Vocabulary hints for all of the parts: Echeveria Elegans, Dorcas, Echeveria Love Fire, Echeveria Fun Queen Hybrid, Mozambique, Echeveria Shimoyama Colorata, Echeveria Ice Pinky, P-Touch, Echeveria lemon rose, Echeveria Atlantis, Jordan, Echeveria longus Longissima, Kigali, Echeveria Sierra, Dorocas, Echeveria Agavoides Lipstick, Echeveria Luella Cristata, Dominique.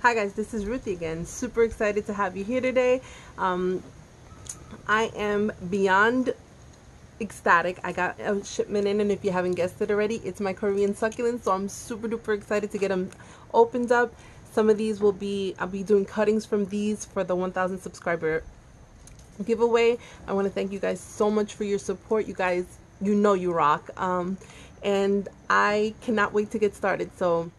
Hi guys, this is Ruthie again. Super excited to have you here today. I am beyond ecstatic. I got a shipment in, and if you haven't guessed it already, it's my Korean succulents. So I'm super duper excited to get them opened up. Some of these will be, I'll be doing cuttings from these for the 1,000 subscriber giveaway. I want to thank you guys so much for your support. You guys, you know you rock. And I cannot wait to get started. So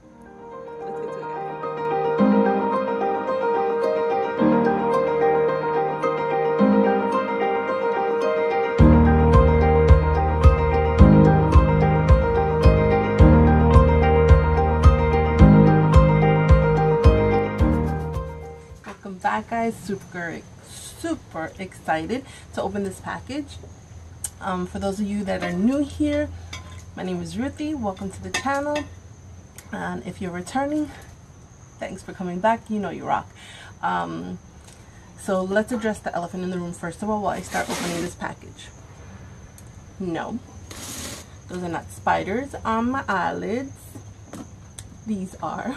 guys, super excited to open this package. For those of you that are new here, my name is Ruthie. Welcome to the channel, and if you're returning, thanks for coming back. You know you rock. So let's address the elephant in the room first of all while I start opening this package. No, those are not spiders on my eyelids. These are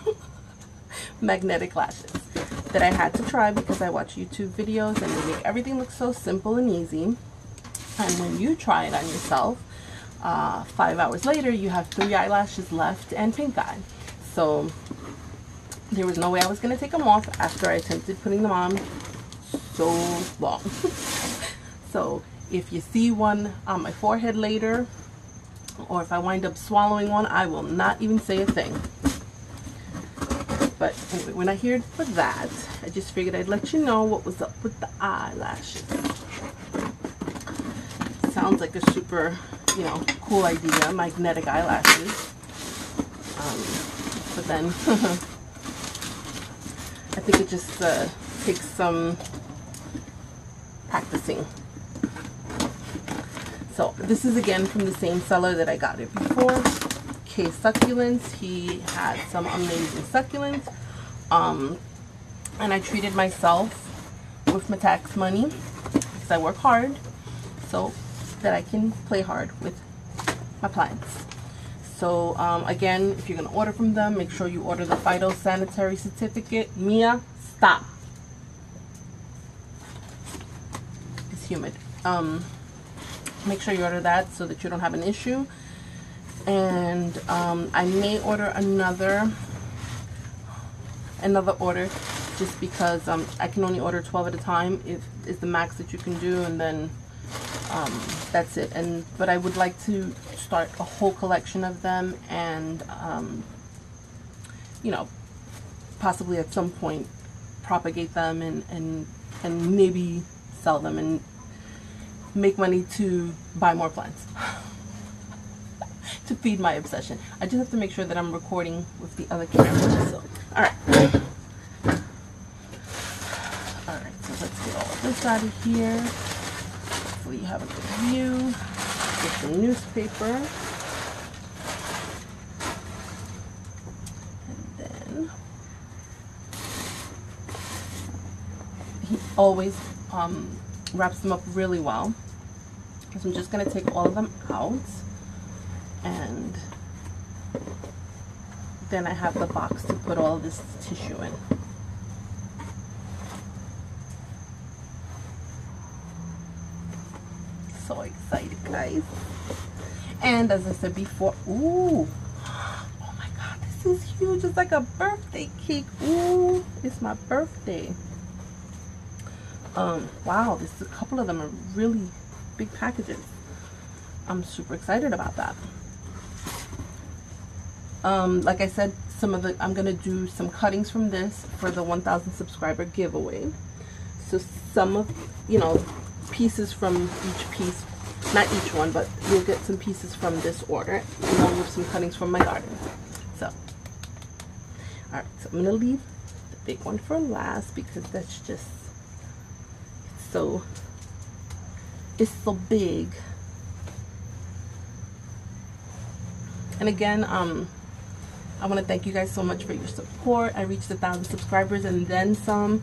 magnetic lashes that I had to try because I watch YouTube videos and they make everything look so simple and easy. And when you try it on yourself, 5 hours later, you have 3 eyelashes left and pink eye. So there was no way I was gonna take them off after I attempted putting them on so long. So if you see one on my forehead later, or if I wind up swallowing one, I will not even say a thing. But anyway, we're not here for that. I just figured I'd let you know what was up with the eyelashes. Sounds like a super, you know, cool idea, magnetic eyelashes. But then I think it just takes some practicing. So this is again from the same seller that I got it before. K succulents. He had some amazing succulents, and I treated myself with my tax money because I work hard so that I can play hard with my plants. So again, if you're gonna order from them, make sure you order the phytosanitary certificate. Mia, stop, it's humid. Make sure you order that so that you don't have an issue. And I may order another order just because I can only order 12 at a time. If is the max that you can do, and then that's it. And but I would like to start a whole collection of them, and you know, possibly at some point propagate them and maybe sell them and make money to buy more plants. To feed my obsession. I just have to make sure that I'm recording with the other camera. So, alright. Alright, so let's get all of this out of here. Hopefully you have a good view. Get some newspaper. And then he always wraps them up really well. So I'm just going to take all of them out. And then I have the box to put all this tissue in. So excited, guys. And as I said before, ooh, oh my God, this is huge. It's like a birthday cake. Ooh, it's my birthday. Wow, this is a couple of them are really big packages. I'm super excited about that. Like I said, I'm gonna do some cuttings from this for the 1,000 subscriber giveaway. So some of, you know, pieces from each piece, not each one, but you'll get some pieces from this order, along with some cuttings from my garden. So, all right, so I'm gonna leave the big one for last because that's just so, it's so big. And again, I want to thank you guys so much for your support. I reached 1,000 subscribers and then some.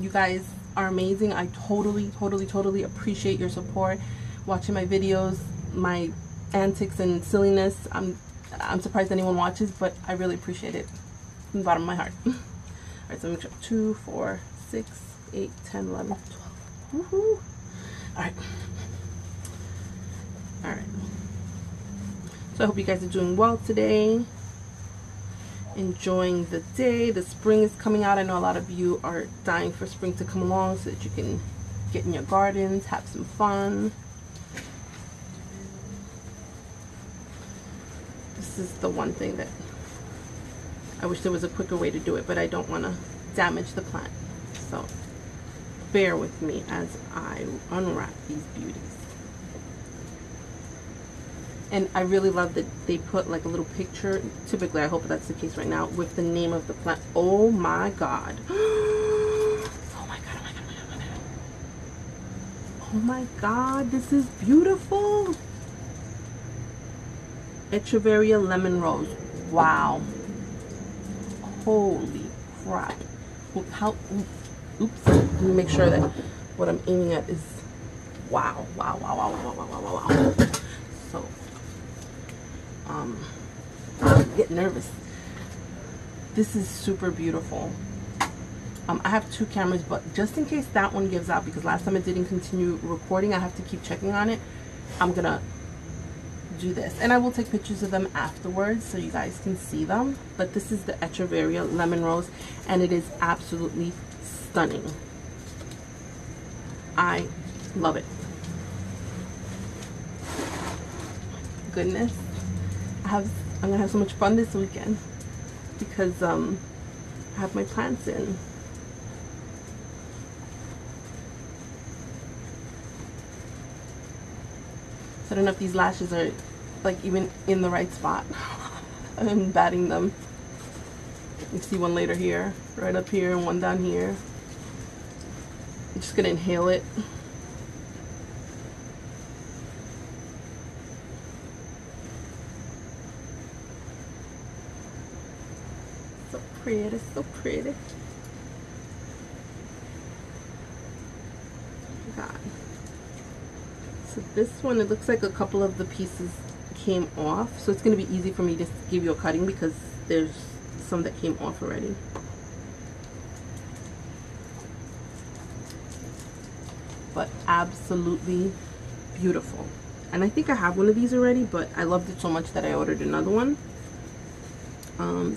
You guys are amazing. I totally appreciate your support, watching my videos, my antics and silliness. I'm surprised anyone watches, but I really appreciate it from the bottom of my heart. Alright, so I'm going to check 2, 4, 6, 8, 10, 11, 12. Woohoo! Alright. Alright. So I hope you guys are doing well today. Enjoying the day. The spring is coming out. I know a lot of you are dying for spring to come along so that you can get in your gardens, have some fun. This is the one thing that I wish there was a quicker way to do it, but I don't want to damage the plant. So bear with me as I unwrap these beauties. And I really love that they put like a little picture, typically I hope that's the case right now, with the name of the plant. Oh my God. Oh my God, this is beautiful. Echeveria lemon rose. Wow. Holy crap. Oops. Let me make sure that what I'm aiming at is wow. Wow, wow, wow, wow, wow, wow, wow, wow. So, I get nervous. This is super beautiful. I have two cameras, but just in case that one gives out, because last time it didn't continue recording, I have to keep checking on it. I'm gonna do this, and I will take pictures of them afterwards so you guys can see them. But this is the Echeveria lemon rose, and it is absolutely stunning. I love it. Goodness, I'm gonna have so much fun this weekend because I have my plants in. I don't know if these lashes are like even in the right spot. I'm batting them. You see one later here, right up here, and one down here. I'm just gonna inhale it. So pretty, so pretty. God. So this one, it looks like a couple of the pieces came off, so it's going to be easy for me to give you a cutting because there's some that came off already. But absolutely beautiful. And I think I have one of these already, but I loved it so much that I ordered another one.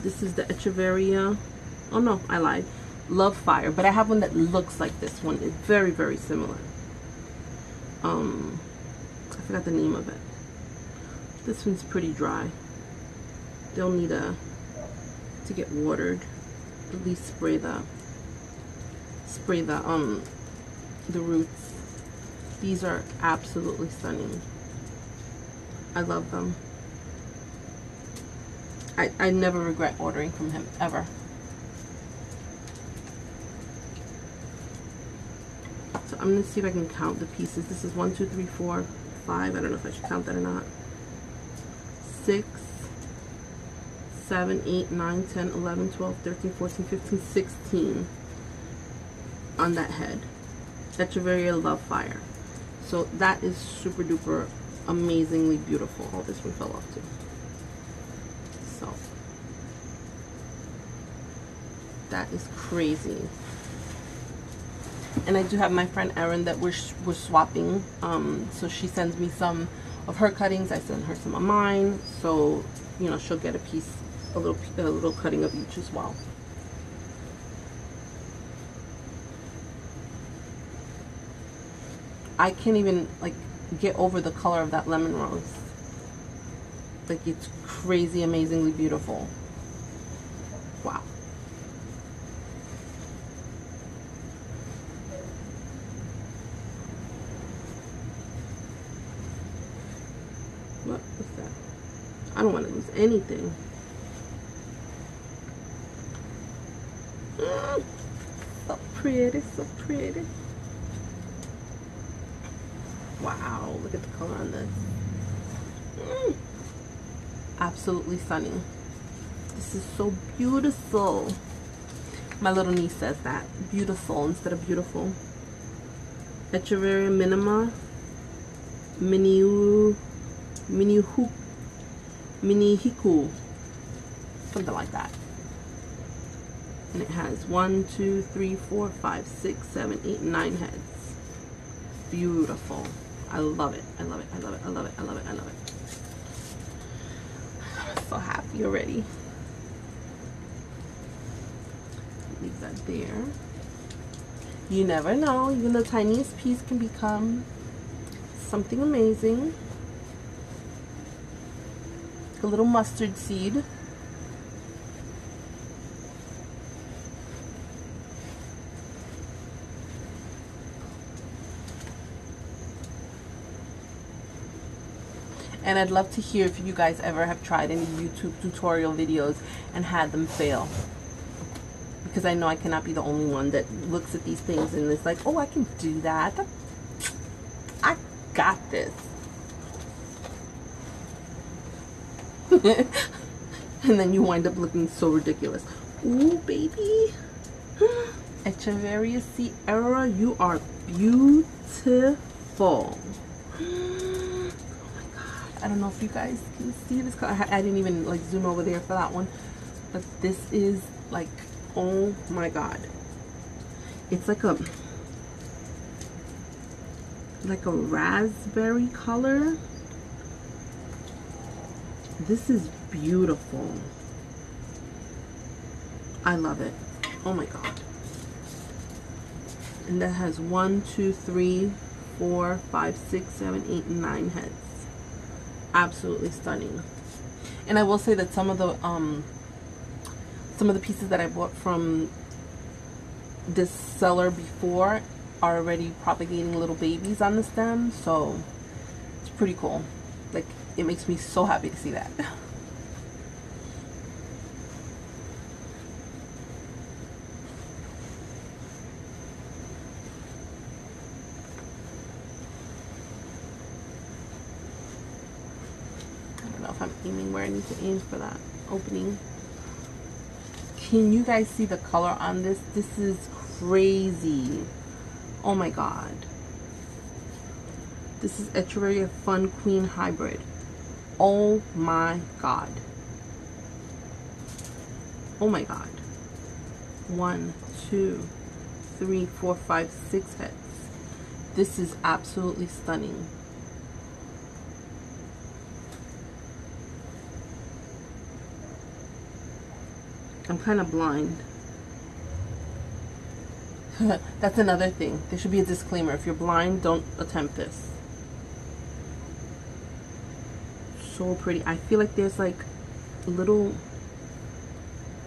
This is the Echeveria, oh no, I lied, Love Fire, but I have one that looks like this one. It's very, very similar. I forgot the name of it. This one's pretty dry. They'll need to get watered. At least spray the roots. These are absolutely stunning. I love them. I never regret ordering from him, ever. So I'm going to see if I can count the pieces. This is 1, 2, 3, 4, 5. I don't know if I should count that or not. 6, 7, 8, 9, 10, 11, 12, 13, 14, 15, 16 on that head. Echeveria Love Fire. So that is super duper amazingly beautiful. Oh, this one fell off too. So that is crazy. And I do have my friend Erin that we're swapping, so she sends me some of her cuttings, I send her some of mine, so you know she'll get a piece, a little cutting of each as well. I can't even like get over the color of that lemon rose. Like, it's crazy, amazingly beautiful. Wow. What was that? I don't want to lose anything. So pretty, so pretty. Wow, look at the color on this. Absolutely stunning. This is so beautiful. My little niece says that. Beautiful instead of beautiful. Echeveria minima. Miniouhikou, something like that. and it has 1, 2, 3, 4, 5, 6, 7, 8, 9 heads. Beautiful. I love it. I love it. I love it. I love it. I love it. I love it. I'm so happy already. Leave that there. You never know. Even the tiniest piece can become something amazing. A little mustard seed. And I'd love to hear if you guys ever have tried any YouTube tutorial videos and had them fail, because I know I cannot be the only one that looks at these things and is like, oh, I can do that. I got this. And then you wind up looking so ridiculous. Ooh, baby. Echeveria Sierra, you are beautiful. Oh my God. I don't know if you guys can see this color. I didn't even like zoom over there for that one. But this is like, oh my God. It's like a raspberry color. This is beautiful. I love it. Oh my God. And that has 1, 2, 3, 4, 5, 6, 7, 8, 9 heads. Absolutely stunning. And I will say that some of the pieces that I bought from this seller before are already propagating little babies on the stem, so it's pretty cool. Like, it makes me so happy to see that. I don't know if I'm aiming where I need to aim for that opening. Can you guys see the color on this? This is crazy. Oh my God. This is Echeveria Fun Queen Hybrid. Oh my God. Oh my God. 1, 2, 3, 4, 5, 6 heads. This is absolutely stunning. I'm kind of blind. That's another thing. There should be a disclaimer. If you're blind, don't attempt this. So pretty. I feel like there's like little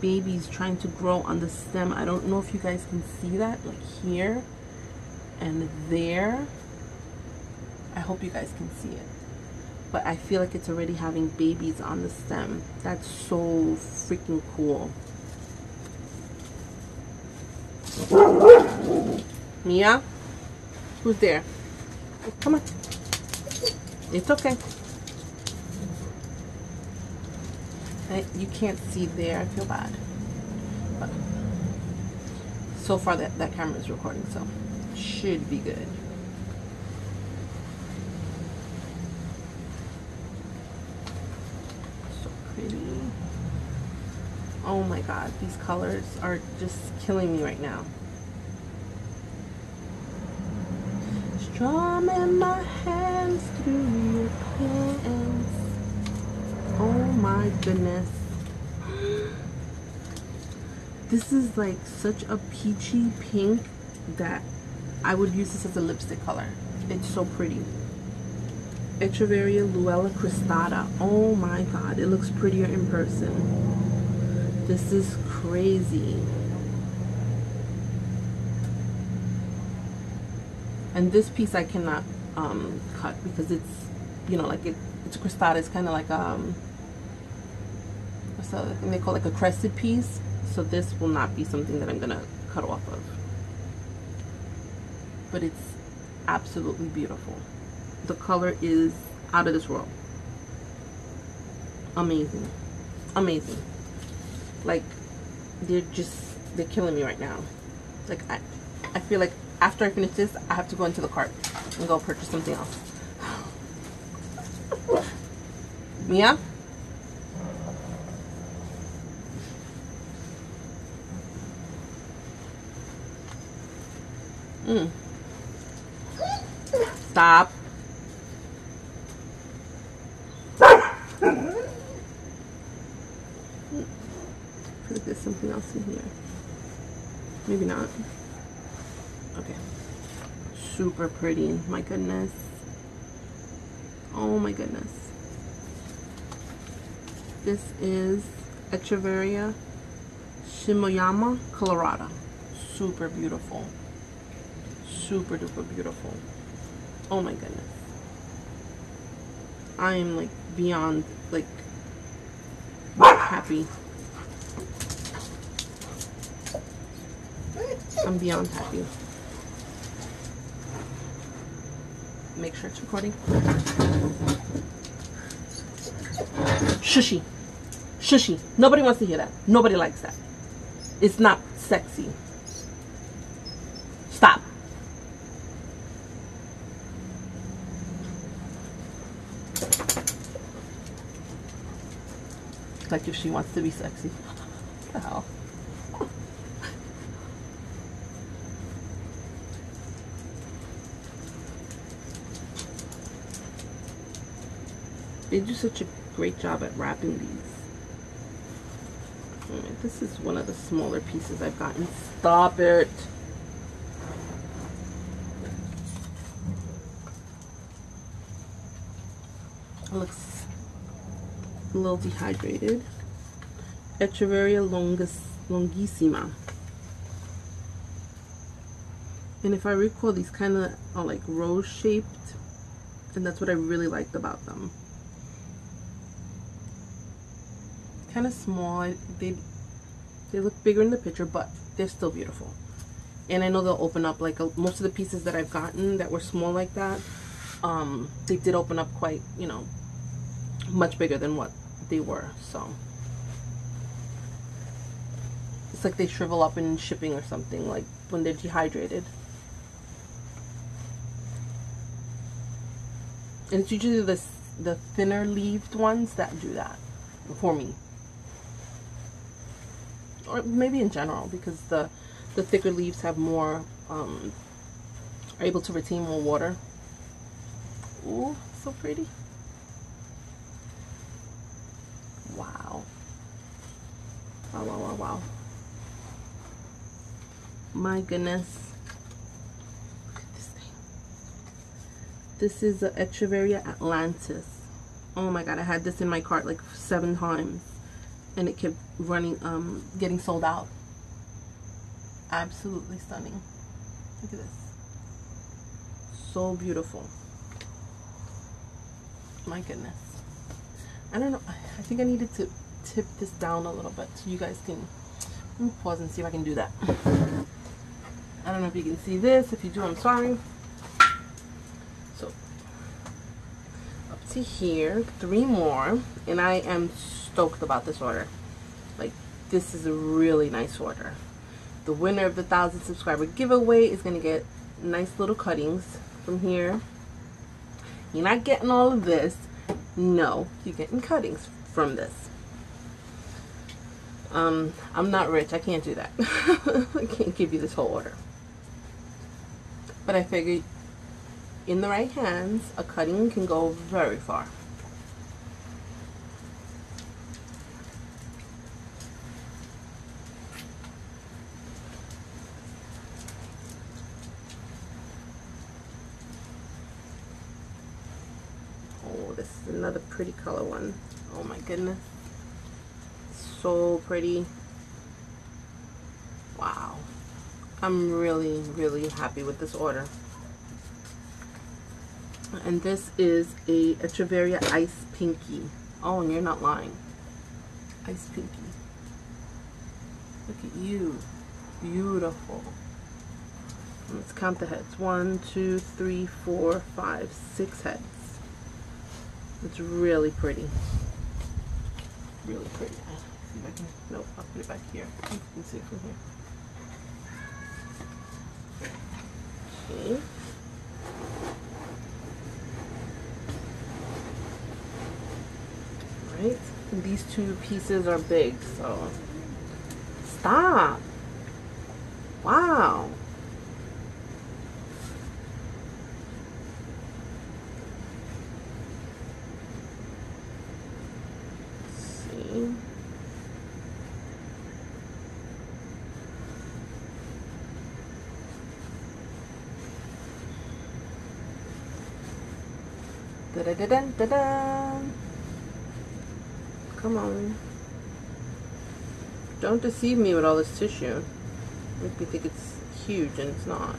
babies trying to grow on the stem. I don't know if you guys can see that, like here and there. I hope you guys can see it, but I feel like it's already having babies on the stem. That's so freaking cool. Mia, who's there? Come on, it's okay. You can't see there. I feel bad, but so far that camera is recording, so should be good. So pretty. Oh my God, these colors are just killing me right now. Strumming my hands through your pants. Oh my goodness. This is like such a peachy pink that I would use this as a lipstick color. It's so pretty. Echeveria Luella Cristata. Oh my God, it looks prettier in person. This is crazy. And this piece I cannot cut because it's, you know, like it's a cristata. It's kind of like what's the other thing they call it? Like a crested piece. So this will not be something that I'm gonna cut off of, but it's absolutely beautiful. The color is out of this world. Amazing, amazing. Like, they're killing me right now. Like, I feel like after I finish this, I have to go into the cart and go purchase something else. Mia? Stop. I feel like there's something else in here. Maybe not. Okay. Super pretty. My goodness. Oh my goodness. This is Echeveria Shimoyama Colorata. Super beautiful. Super duper beautiful. Oh my goodness. I am like beyond like happy. I'm beyond happy. Make sure it's recording. Shushy. Shushy. Nobody wants to hear that. Nobody likes that. It's not sexy. Stop. Like if she wants to be sexy. What the hell? They do such a great job at wrapping these. Right, this is one of the smaller pieces I've gotten. Stop it. It looks a little dehydrated. Echeveria longus Longissima. And if I recall, these kind of are like rose shaped, and that's what I really liked about them. Kind of small. They look bigger in the picture, but they're still beautiful. And I know they'll open up like most of the pieces that I've gotten that were small like that. They did open up quite, you know, much bigger than what they were. So it's like they shrivel up in shipping or something, like when they're dehydrated. And it's usually the thinner leaved ones that do that for me. Or maybe in general, because the thicker leaves have more, are able to retain more water. Ooh, so pretty. Wow. Wow, wow, wow, wow. My goodness. Look at this thing. This is the Echeveria Atlantis. Oh my god, I had this in my cart like 7 times and it kept running, getting sold out. Absolutely stunning. Look at this. So beautiful. My goodness. I don't know. I think I needed to tip this down a little bit so you guys can. Let me pause and see if I can do that. I don't know if you can see this. If you do, I'm sorry. So up to here, 3 more, and I am stoked about this order. Like, this is a really nice order. The winner of the 1,000 subscriber giveaway is gonna get nice little cuttings from here. You're not getting all of this. No, you're getting cuttings from this. I'm not rich. I can't do that. I can't give you this whole order. But I figured in the right hands, a cutting can go very far. Another pretty color one. Oh my goodness, so pretty. Wow, I'm really, really happy with this order. And this is a Echeveria Ice Pinky. Oh, and you're not lying. Ice Pinky. Look at you. Beautiful. Let's count the heads. 1, 2, 3, 4, 5, 6 heads. It's really pretty. Really pretty. See if I can, nope, I'll put it back here. You can see it from here. Okay. Alright. These 2 pieces are big, so stop. Wow. Da-da-da-da-da-da. Come on. Don't deceive me with all this tissue. Make me think it's huge and it's not.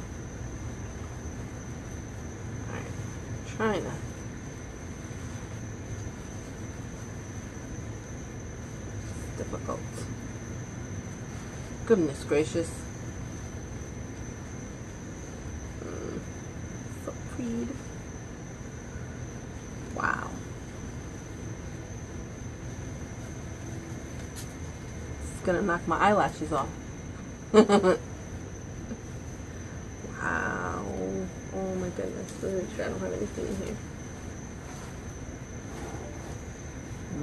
Alright. Trying to. It's difficult. Goodness gracious. So pretty. Wow. It's gonna knock my eyelashes off. Wow. Oh my goodness. Let me make sure I don't have anything in here.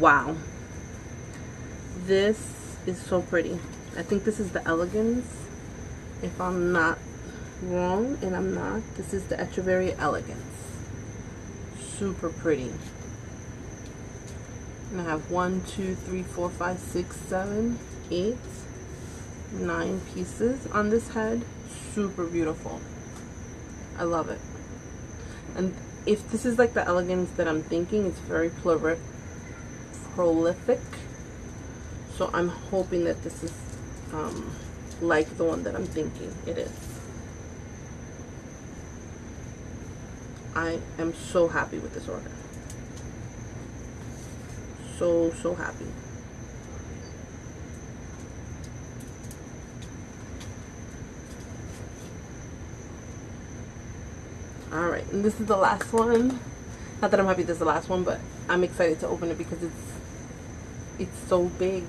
Wow. This is so pretty. I think this is the Elegans, if I'm not wrong, and I'm not. This is the Echeveria Elegans. Super pretty. And I have 9 pieces on this head. Super beautiful. I love it. And if this is like the Elegans that I'm thinking, it's very prolific. So I'm hoping that this is like the one that I'm thinking it is. I am so happy with this order. So happy. Alright, and this is the last one. Not that I'm happy this is the last one, but I'm excited to open it because it's so big.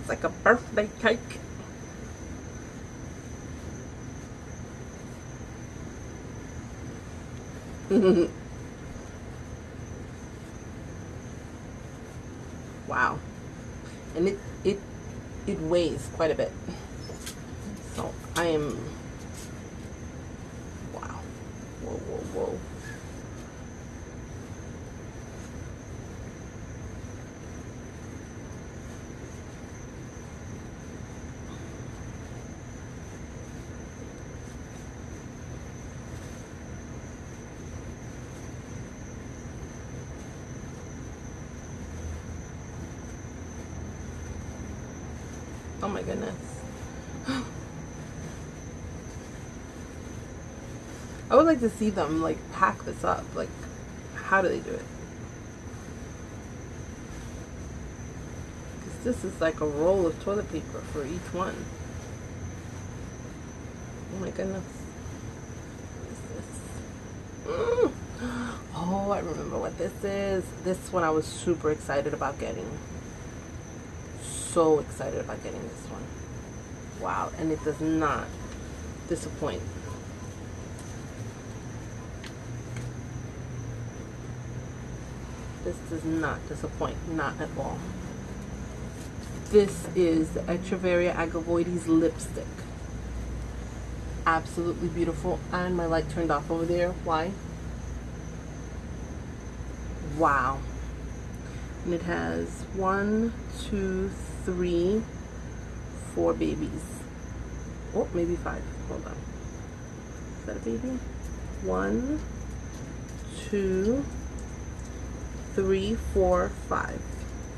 It's like a birthday cake. Wow. And it weighs quite a bit. So I am, wow. Whoa. Oh my goodness. I would like to see them like pack this up. Like, how do they do it? Because this is like a roll of toilet paper for each one. Oh my goodness. What is this? Oh, I remember what this is. This one I was super excited about getting. So excited about getting this one. Wow, and it does not disappoint. This does not disappoint, not at all. This is the Echeveria Agavoides Lipstick. Absolutely beautiful, and my light turned off over there. Why? Wow. And it has 4 babies. Oh, maybe 5. Hold on. Is that a baby? 1, 2, 3, 4, 5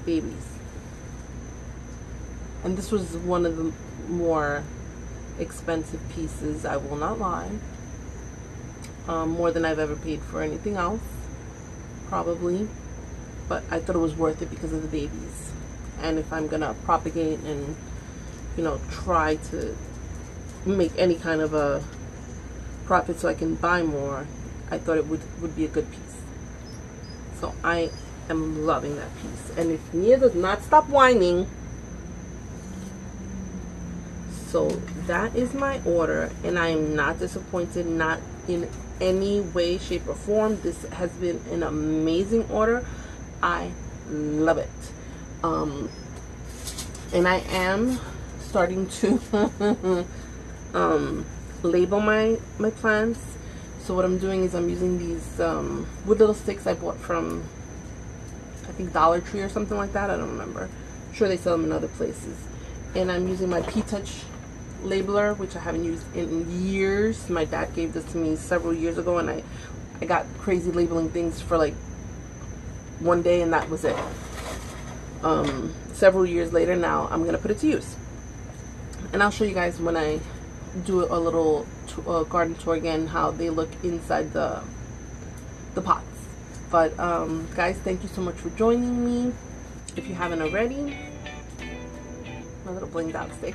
babies. And this was one of the more expensive pieces, I will not lie. More than I've ever paid for anything else, probably. But I thought it was worth it because of the babies. And if I'm gonna propagate and, you know, try to make any kind of a profit so I can buy more, I thought it would be a good piece. So I am loving that piece. And if Nia does not stop whining. So that is my order, and I am not disappointed, not in any way, shape, or form. This has been an amazing order. I love it. And I am starting to label my plants. So what I'm doing is I'm using these wood little sticks I bought from, I think, Dollar Tree or something like that. I don't remember. I'm sure they sell them in other places. And I'm using my P-Touch labeler, which I haven't used in years. My dad gave this to me several years ago, and I got crazy labeling things for like one day, and that was it. Several years later now, I'm gonna put it to use, and I'll show you guys when I do a little garden tour again how they look inside the pots. But guys, thank you so much for joining me. If you haven't already, my little blinged out stick.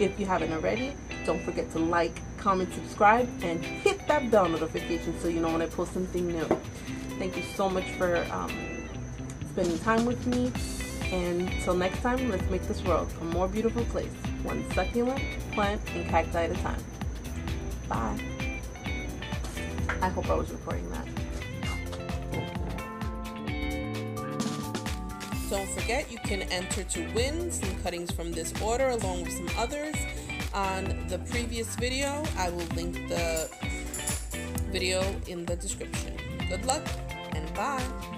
If you haven't already, don't forget to like, comment, subscribe, and hit that bell notification so you know when I post something new. Thank you so much for spending time with me. And till next time, let's make this world a more beautiful place, one succulent, plant, and cacti at a time. Bye. I hope I was recording that. Don't forget, you can enter to win some cuttings from this order along with some others. On the previous video, I will link the video in the description. Good luck and bye.